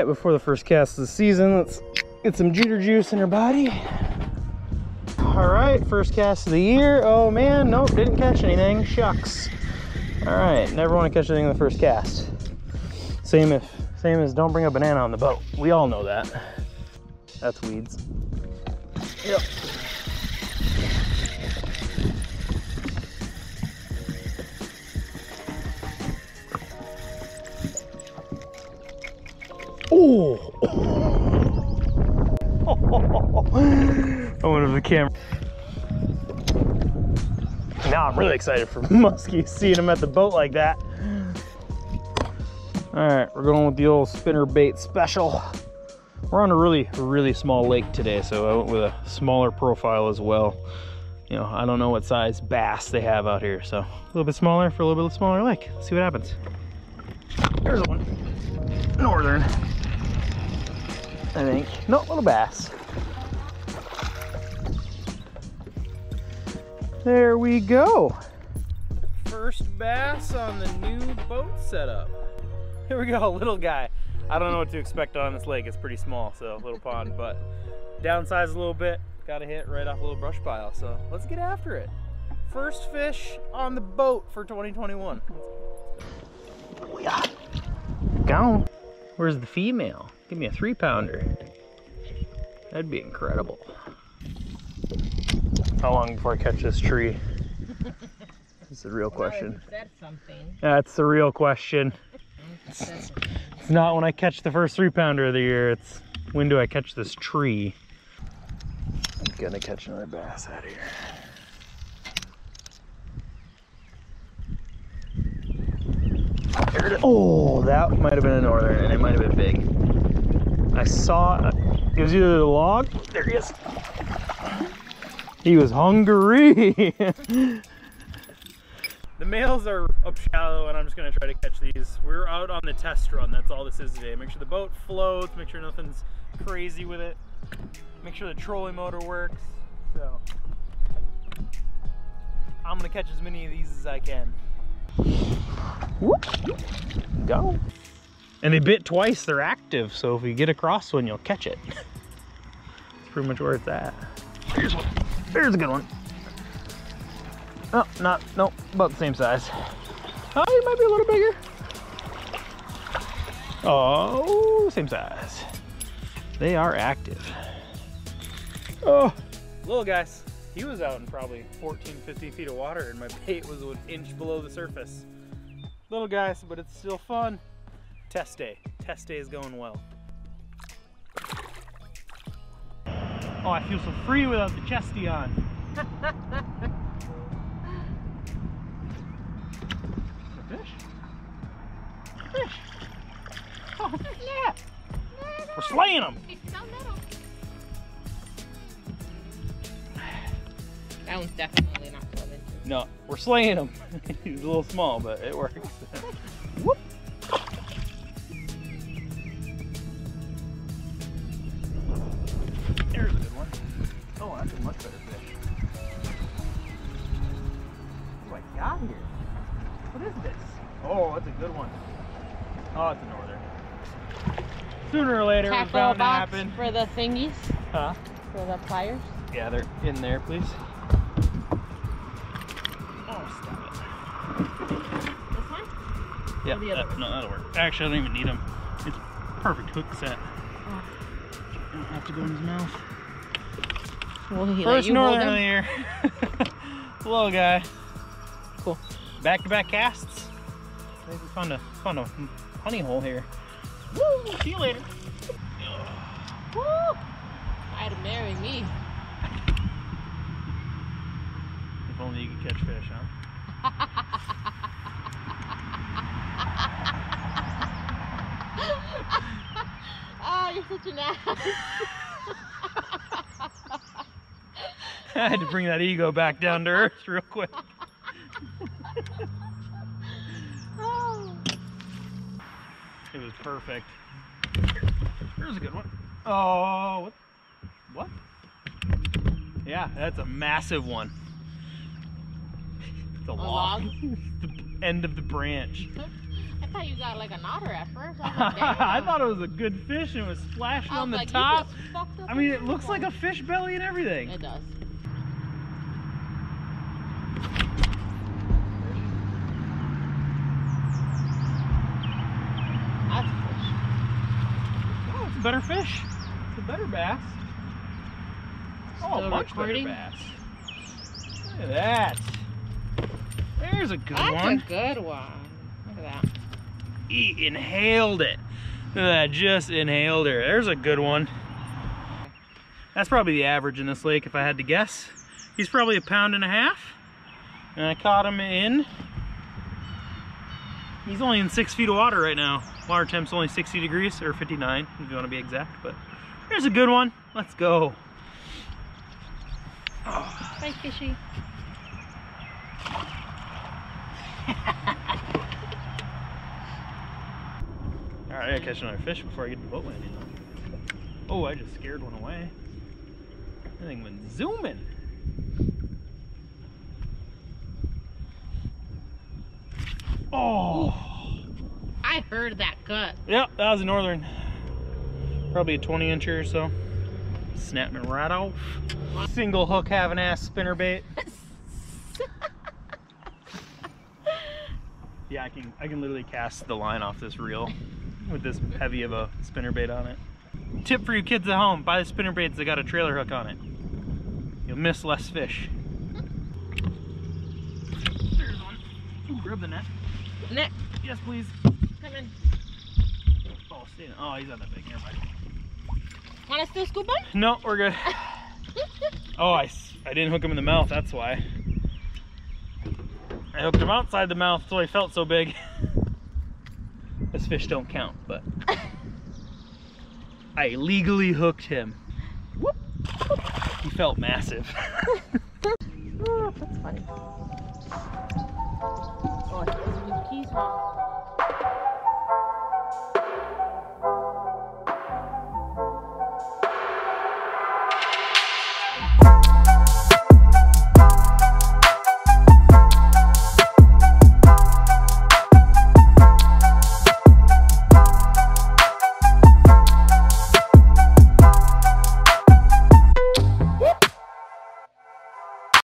right before the first cast of the season. Let's get some jeter juice in her body. All right, first cast of the year. Oh man, nope, didn't catch anything, shucks. All right, never want to catch anything in the first cast. Same as don't bring a banana on the boat. We all know that. That's weeds. Yep. Oh. I wonder if the camera. Now I'm really excited for muskies, seeing them at the boat like that. All right, we're going with the old spinner bait special. We're on a really small lake today, so I went with a smaller profile as well. You know, I don't know what size bass they have out here, so a little bit smaller for a little bit smaller lake. Let's see what happens. There's one. Northern, I think. No, little bass. There we go. First bass on the new boat setup. Here we go, little guy. I don't know what to expect on this lake. It's pretty small, so little pond, but downsized a little bit. Got a hit right off a little brush pile, so let's get after it. First fish on the boat for 2021. Gone. Where's the female? Give me a 3-pounder. That'd be incredible. How long before I catch this tree? That's the real question. That's the real question. It's not when I catch the first 3-pounder of the year, it's when do I catch this tree? I'm gonna catch another bass out of here. Oh, that might have been a northern, and it might have been big. I saw it was either the log. There he is. He was hungry. The males are up shallow, and I'm just gonna try to catch these. We're out on the test run. That's all this is today. Make sure the boat floats. Make sure nothing's crazy with it. Make sure the trolling motor works. So I'm gonna catch as many of these as I can. Whoop. Go. And they bit twice, they're active, so if you get across one, you'll catch it. That's pretty much where it's at. Here's one. There's a good one. Oh, nope, about the same size. Oh, he might be a little bigger. Oh, same size. They are active. Oh, little guys. He was out in probably 14, 15 feet of water, and my bait was an inch below the surface. Little guys, but it's still fun. Test day. Test day is going well. Oh, I feel so free without the chesty on. Fish? Fish! Oh, yeah! We're slaying them! It's so little. That one's definitely not 12 inches. No, we're slaying him. He's a little small, but it works. Whoop. There's a good one. Oh, that's a much better fish. What do I got here? What is this? Oh, that's a good one. Oh, it's a northern. Sooner or later, it's bound to happen. For the thingies? Huh? For the pliers? Yeah, they're in there, please. Yeah, no, that'll work. Actually, I don't even need them. It's a perfect hook set. Oh. Don't have to go in his mouth. Well, first northern of the year. Hello, guy. Cool. Back-to-back casts. Maybe we found a honey hole here. Woo! See you later. Woo! I'd marry me. If only you could catch fish, huh? Oh, you're such an ass. I had to bring that ego back down to earth real quick. Oh. It was perfect. Here's a good one. Oh, what? Yeah, that's a massive one. It's a log. It's the end of the branch. I thought you got like an otter at first. I thought it was a good fish and it was splashing on the top. I mean, it looks like a fish belly and everything. It does. That's a fish. Oh, it's a better fish. It's a better bass. Oh, much better bass. Look at that. There's a good one. That's a good one. Look at that. He inhaled it. Just inhaled her. There's a good one. That's probably the average in this lake if I had to guess. He's probably 1.5 pounds. And I caught him in. He's only in 6 feet of water right now. Water temp's only 60 degrees, or 59 if you want to be exact. But there's a good one. Let's go. Oh. Bye, fishy. All right, I gotta catch another fish before I get to the boat landing. Oh, I just scared one away. That thing went zooming. Oh! I heard that cut. Yep, that was a northern. Probably a 20-incher or so. Snapped me right off. Single hook, having ass spinnerbait. Yeah, I can literally cast the line off this reel with this heavy of a spinnerbait on it. Tip for you kids at home, buy the spinnerbaits that got a trailer hook on it. You'll miss less fish. There's one. Ooh, grab the net. Net. Yes, please. Come in. Oh, stay in. Oh, he's not that big. Never mind. Want to still scoop him? No, we're good. Oh, I didn't hook him in the mouth, that's why. I hooked him outside the mouth so he felt so big. This fish don't count, but I legally hooked him. Whoop. He felt massive. Oh, that's funny. Oh, I think those are the keys, huh?